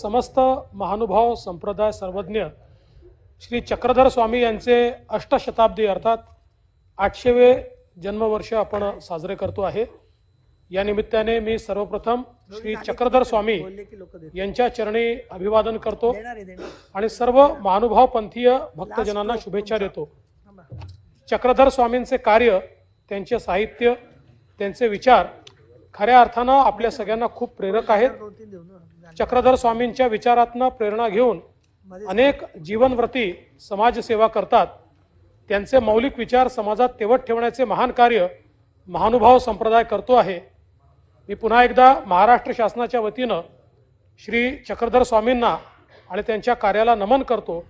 समस्त महानुभाव संप्रदाय सर्वज्ञ श्री चक्रधर स्वामी यांचे अष्टशताब्दी अर्थात 800वे जन्मवर्ष आपण साजरे करतो आहे। या निमित्ताने मी सर्वप्रथम श्री चक्रधर स्वामी यांच्या चरणी अभिवादन करतो आणि सर्व महानुभाव पंथीय भक्तजनांना शुभेच्छा देतो। चक्रधर स्वामींचे कार्य, त्यांचे साहित्य, त्यांचे विचार खऱ्या अर्थाने आपल्या सगळ्यांना खूप प्रेरक आहेत। चक्रधर स्वामींच्या विचारातून प्रेरणा घेऊन अनेक जीवनव्रती समाजसेवा करतात। त्यांचे मौलिक विचार समाजात तेवत ठेवण्याचे महान कार्य महानुभाव संप्रदाय करतो आहे। मी पुन्हा एकदा महाराष्ट्र शासनाच्या वतीने श्री चक्रधर स्वामींना आणि त्यांच्या कार्याला नमन करतो।